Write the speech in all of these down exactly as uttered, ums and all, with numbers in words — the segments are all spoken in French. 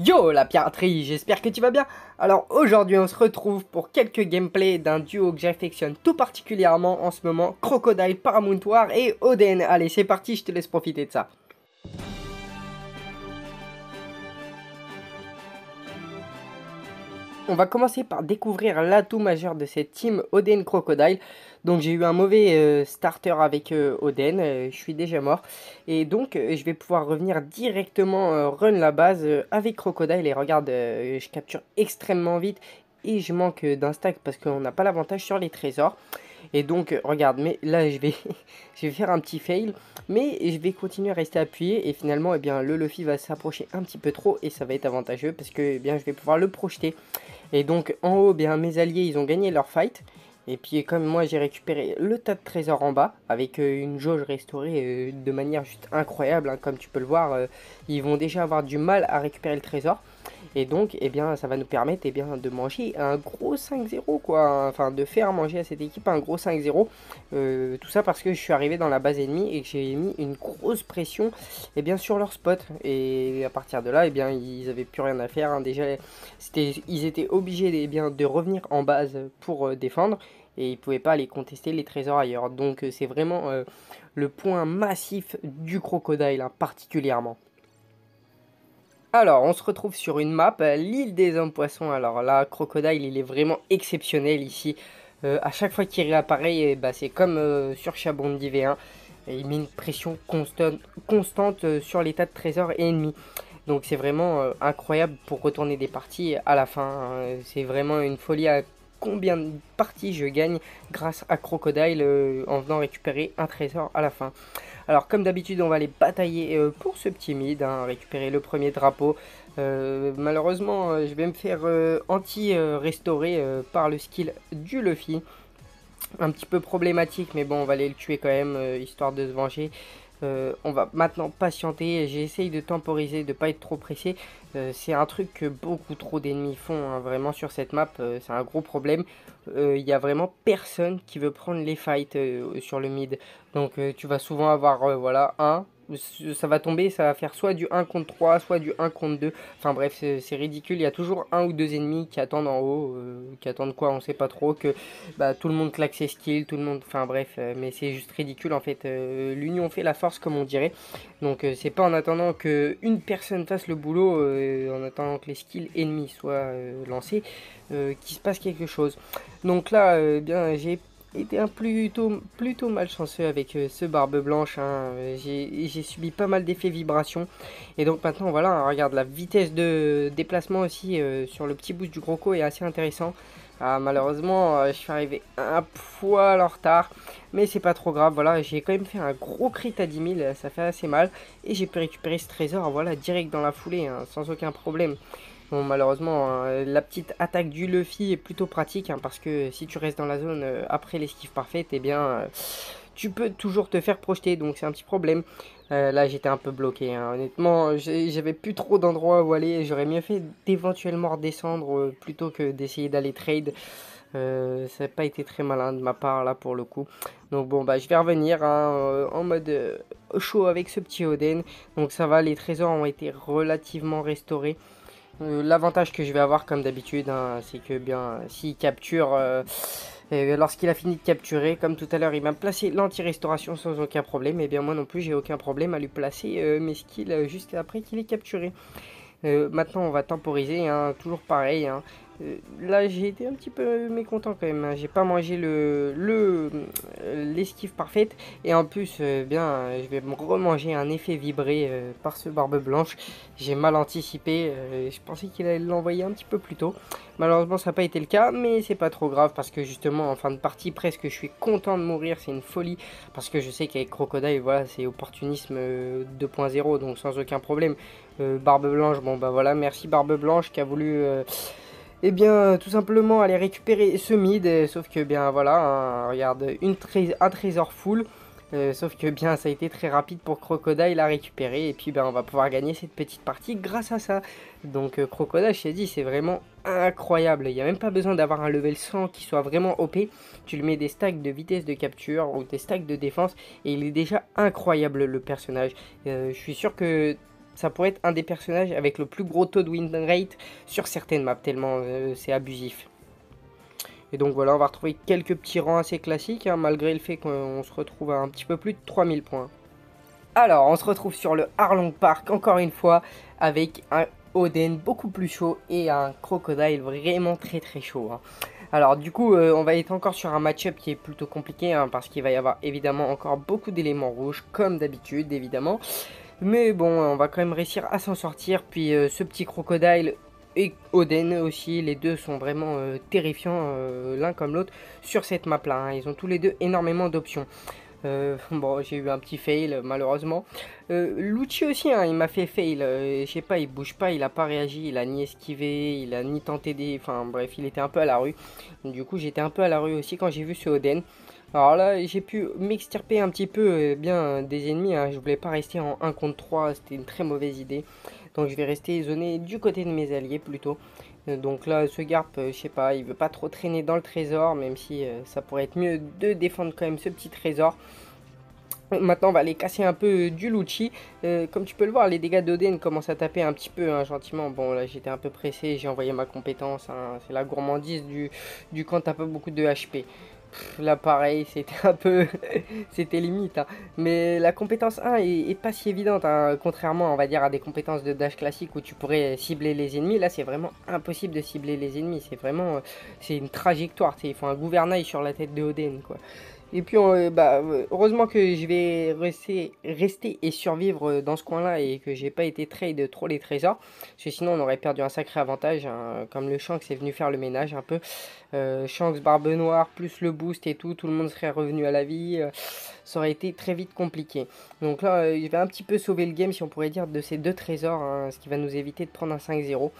Yo la piraterie, j'espère que tu vas bien. Alors aujourd'hui on se retrouve pour quelques gameplays d'un duo que j'affectionne tout particulièrement en ce moment, Crocodile, Paramount War et Oden. Allez c'est parti, je te laisse profiter de ça. On va commencer par découvrir l'atout majeur de cette team Oden Crocodile. Donc j'ai eu un mauvais euh, starter avec euh, Oden, euh, je suis déjà mort. Et donc euh, je vais pouvoir revenir directement euh, run la base euh, avec Crocodile. Et regarde, euh, je capture extrêmement vite et je manque euh, d'un stack parce qu'on n'a pas l'avantage sur les trésors. Et donc euh, regarde, mais là je vais, je vais faire un petit fail. Mais je vais continuer à rester appuyé et finalement eh bien, le Luffy va s'approcher un petit peu trop. Et ça va être avantageux parce que eh bien, je vais pouvoir le projeter. Et donc en haut, bien, mes alliés ils ont gagné leur fight. Et puis comme moi j'ai récupéré le tas de trésors en bas, avec euh, une jauge restaurée euh, de manière juste incroyable, hein, comme tu peux le voir, euh, ils vont déjà avoir du mal à récupérer le trésor. Et donc eh bien, ça va nous permettre eh bien, de manger un gros cinq zéro quoi, enfin de faire manger à cette équipe un gros cinq zéro. Euh, tout ça parce que je suis arrivé dans la base ennemie et que j'ai mis une grosse pression eh bien, sur leur spot. Et à partir de là, eh bien, ils n'avaient plus rien à faire. Hein. Déjà, c'était, ils étaient obligés eh bien, de revenir en base pour euh, défendre. Et ils ne pouvaient pas aller contester les trésors ailleurs. Donc c'est vraiment euh, le point massif du Crocodile hein, particulièrement. Alors, on se retrouve sur une map, l'île des hommes-poissons. Alors là, Crocodile, il est vraiment exceptionnel ici. Euh, à chaque fois qu'il réapparaît, bah, c'est comme euh, sur Chabondi V un. Il met une pression constante, constante euh, sur les tas de trésors et ennemis. Donc c'est vraiment euh, incroyable pour retourner des parties à la fin. Hein. C'est vraiment une folie à combien de parties je gagne grâce à Crocodile euh, en venant récupérer un trésor à la fin. Alors comme d'habitude on va aller batailler euh, pour ce petit mid, hein, récupérer le premier drapeau. Euh, malheureusement euh, je vais me faire euh, anti-restaurer euh, par le skill du Luffy. Un petit peu problématique mais bon on va aller le tuer quand même euh, histoire de se venger. Euh, on va maintenant patienter, j'essaye de temporiser, de ne pas être trop pressé. Euh, c'est un truc que beaucoup trop d'ennemis font hein, vraiment sur cette map, euh, c'est un gros problème. Il euh, n'y a vraiment personne qui veut prendre les fights euh, sur le mid. Donc euh, tu vas souvent avoir euh, voilà, un, ça va tomber, ça va faire soit du un contre trois, soit du un contre deux. Enfin bref, c'est ridicule, il y a toujours un ou deux ennemis qui attendent en haut, euh, qui attendent quoi, on sait pas trop, que bah, tout le monde claque ses skills, tout le monde, enfin bref, euh, mais c'est juste ridicule en fait. Euh, l'union fait la force comme on dirait, donc euh, c'est pas en attendant qu'une personne fasse le boulot, euh, en attendant que les skills ennemis soient euh, lancés, euh, qu'il se passe quelque chose. Donc là, euh, bien j'ai était un plutôt, plutôt malchanceux avec euh, ce barbe blanche, hein. J'ai subi pas mal d'effets vibrations et donc maintenant voilà, hein, regarde la vitesse de déplacement aussi euh, sur le petit boost du Croco est assez intéressant. Ah, malheureusement euh, je suis arrivé un poil en retard mais c'est pas trop grave, voilà j'ai quand même fait un gros crit à dix mille, ça fait assez mal et j'ai pu récupérer ce trésor voilà direct dans la foulée hein, sans aucun problème. Bon, malheureusement, hein, la petite attaque du Luffy est plutôt pratique, hein, parce que si tu restes dans la zone euh, après l'esquive parfaite, eh bien, euh, tu peux toujours te faire projeter, donc c'est un petit problème. Euh, là, j'étais un peu bloqué, hein. Honnêtement, j'avais plus trop d'endroits où aller, j'aurais mieux fait d'éventuellement redescendre euh, plutôt que d'essayer d'aller trade. Euh, ça n'a pas été très malin de ma part là pour le coup. Donc bon bah je vais revenir hein, euh, en mode euh, chaud avec ce petit Oden. Donc ça va, les trésors ont été relativement restaurés. Euh, L'avantage que je vais avoir comme d'habitude hein, c'est que bien s'il capture euh, euh, lorsqu'il a fini de capturer, comme tout à l'heure il m'a placé l'anti-restauration sans aucun problème, et bien moi non plus j'ai aucun problème à lui placer euh, mes skills euh, juste après qu'il ait capturé. Euh, maintenant on va temporiser, hein, toujours pareil hein. Euh, là j'ai été un petit peu mécontent quand même, hein. J'ai pas mangé le, le, euh, l'esquive parfaite et en plus euh, bien, euh, je vais me remanger un effet vibré euh, par ce barbe blanche, j'ai mal anticipé, euh, je pensais qu'il allait l'envoyer un petit peu plus tôt, malheureusement ça n'a pas été le cas mais c'est pas trop grave parce que justement en fin de partie presque je suis content de mourir, c'est une folie parce que je sais qu'avec Crocodile voilà, c'est opportunisme euh, deux point zéro donc sans aucun problème. euh, barbe blanche, bon bah voilà merci barbe blanche qui a voulu... Euh, Et eh bien tout simplement aller récupérer ce mid, euh, sauf que bien voilà, hein, regarde, une tré un trésor full, euh, sauf que bien ça a été très rapide pour Crocodile à récupérer, et puis ben on va pouvoir gagner cette petite partie grâce à ça. Donc euh, Crocodile, je t'ai dit, c'est vraiment incroyable, il n'y a même pas besoin d'avoir un level cent qui soit vraiment O P, tu lui mets des stacks de vitesse de capture ou des stacks de défense, et il est déjà incroyable le personnage. Euh, je suis sûr que ça pourrait être un des personnages avec le plus gros taux de win rate sur certaines maps, tellement euh, c'est abusif. Et donc voilà, on va retrouver quelques petits rangs assez classiques, hein, malgré le fait qu'on se retrouve à un petit peu plus de trois mille points. Alors, on se retrouve sur le Arlong Park, encore une fois, avec un Oden beaucoup plus chaud et un Crocodile vraiment très très chaud, hein. Alors du coup, euh, on va être encore sur un match-up qui est plutôt compliqué, hein, parce qu'il va y avoir évidemment encore beaucoup d'éléments rouges, comme d'habitude, évidemment. Mais bon, on va quand même réussir à s'en sortir, puis euh, ce petit Crocodile et Oden aussi, les deux sont vraiment euh, terrifiants, euh, l'un comme l'autre, sur cette map-là, hein. Ils ont tous les deux énormément d'options. Euh, bon, j'ai eu un petit fail, malheureusement. Euh, Lucci aussi, hein, il m'a fait fail. Euh, je sais pas, il bouge pas, il a pas réagi, il a ni esquivé, il a ni tenté des... Enfin, bref, il était un peu à la rue. Du coup, j'étais un peu à la rue aussi quand j'ai vu ce Oden. Alors là, j'ai pu m'extirper un petit peu eh bien, des ennemis, hein. Je voulais pas rester en un contre trois, c'était une très mauvaise idée. Donc je vais rester zoné du côté de mes alliés plutôt. Donc là, ce Garp, je sais pas, il veut pas trop traîner dans le trésor, même si euh, ça pourrait être mieux de défendre quand même ce petit trésor. Maintenant, on va aller casser un peu du Lucci. Euh, comme tu peux le voir, les dégâts d'Oden commencent à taper un petit peu, hein, gentiment. Bon, là, j'étais un peu pressé, j'ai envoyé ma compétence, hein. C'est la gourmandise du, du quand t'as pas beaucoup de H P. Là pareil, c'était un peu c'était limite, hein. Mais la compétence un est, est pas si évidente, hein. Contrairement on va dire à des compétences de dash classique où tu pourrais cibler les ennemis, là c'est vraiment impossible de cibler les ennemis, c'est vraiment c'est une trajectoire, il faut un gouvernail sur la tête de Oden quoi. Et puis on, bah, heureusement que je vais rester, rester et survivre dans ce coin là et que j'ai pas été trade trop les trésors, parce que sinon on aurait perdu un sacré avantage, hein, comme le Shanks est venu faire le ménage un peu. euh, Shanks, Barbe Noire, plus le boost et tout, tout le monde serait revenu à la vie, euh, ça aurait été très vite compliqué. Donc là euh, je vais un petit peu sauver le game si on pourrait dire de ces deux trésors, hein, ce qui va nous éviter de prendre un cinq zéro.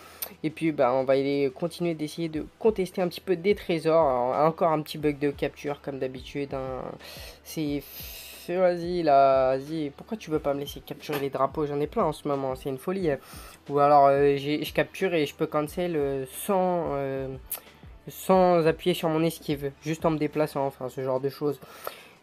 Et puis bah, on va aller continuer d'essayer de contester un petit peu des trésors. Alors, encore un petit bug de capture comme d'habitude, hein. C'est... Vas-y là, vas-y, pourquoi tu veux pas me laisser capturer les drapeaux? J'en ai plein en ce moment, c'est une folie. Ou alors euh, je capture et je peux cancel euh, sans, euh, sans appuyer sur mon esquive, juste en me déplaçant, enfin ce genre de choses.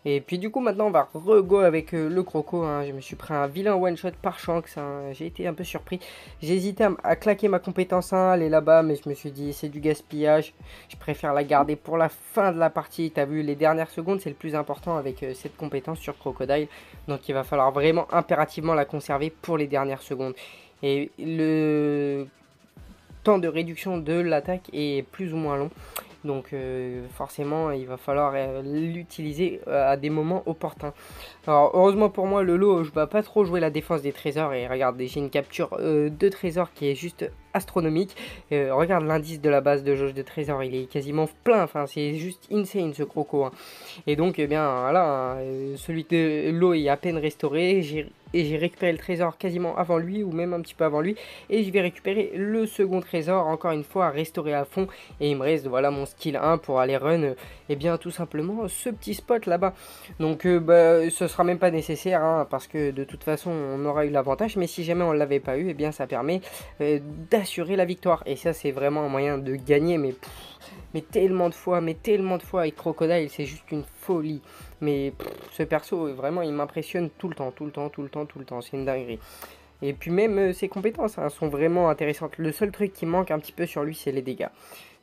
Et puis du coup maintenant on va re-go avec euh, le croco, hein. Je me suis pris un vilain one shot par Shanks, hein. J'ai été un peu surpris. J'ai hésité à, à claquer ma compétence un, aller là-bas, mais je me suis dit c'est du gaspillage. Je préfère la garder pour la fin de la partie. T'as vu, les dernières secondes c'est le plus important avec euh, cette compétence sur Crocodile. Donc il va falloir vraiment impérativement la conserver pour les dernières secondes. Et le temps de réduction de l'attaque est plus ou moins long. Donc euh, forcément il va falloir euh, l'utiliser euh, à des moments opportuns. Alors heureusement pour moi le lot, je ne vais pas trop jouer la défense des trésors. Et regardez, j'ai une capture euh, de trésors qui est juste astronomique. euh, Regarde l'indice de la base de jauge de trésors, il est quasiment plein. Enfin c'est juste insane ce croco, hein. Et donc eh bien voilà, euh, celui de l'eau est à peine restauré. Et j'ai récupéré le trésor quasiment avant lui, ou même un petit peu avant lui. Et je vais récupérer le second trésor, encore une fois restauré à fond. Et il me reste voilà mon skill un pour aller run et eh bien tout simplement ce petit spot là-bas. Donc euh, bah, ce sera même pas nécessaire, hein, parce que de toute façon on aura eu l'avantage. Mais si jamais on l'avait pas eu, et eh bien ça permet euh, d'assurer la victoire. Et ça c'est vraiment un moyen de gagner. Mais pff, mais tellement de fois, mais tellement de fois avec Crocodile, c'est juste une folie. Mais pff, ce perso, vraiment, il m'impressionne tout le temps, tout le temps, tout le temps, tout le temps. C'est une dinguerie. Et puis même, euh, ses compétences, hein, sont vraiment intéressantes. Le seul truc qui manque un petit peu sur lui, c'est les dégâts.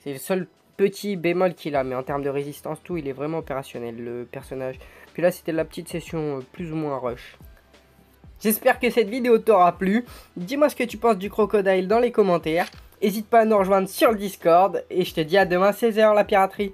C'est le seul petit bémol qu'il a, mais en termes de résistance, tout, il est vraiment opérationnel, le personnage. Puis là, c'était la petite session euh, plus ou moins rush. J'espère que cette vidéo t'aura plu. Dis-moi ce que tu penses du Crocodile dans les commentaires. N'hésite pas à nous rejoindre sur le Discord. Et je te dis à demain seize heures la piraterie.